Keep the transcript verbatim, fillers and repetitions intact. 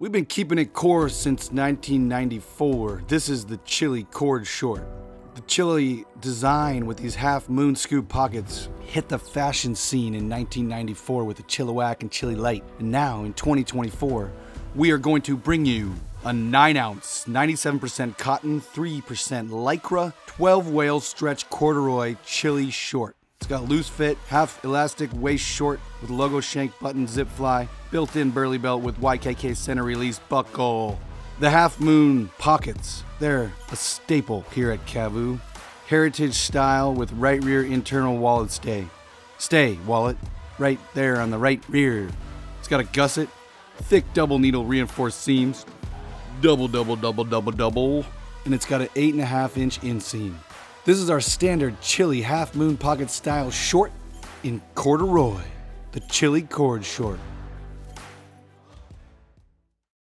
We've been keeping it core since nineteen ninety-four. This is the Chilli cord short. The Chilli design with these half moon scoop pockets hit the fashion scene in nineteen ninety-four with the Chilliwack and Chilli Light. And now in twenty twenty-four, we are going to bring you a nine ounce, ninety-seven percent cotton, three percent Lycra, twelve whale stretch corduroy Chilli short. It's got loose fit, half elastic waist short with logo shank button zip fly, built-in burly belt with Y K K center release buckle. The half moon pockets, they're a staple here at Kavu. Heritage style with right rear internal wallet stay. Stay wallet, right there on the right rear. It's got a gusset, thick double needle reinforced seams, double, double, double, double, double, and it's got an eight and a half inch inseam. This is our standard Chilli half moon pocket style short in corduroy, the Chilli cord short.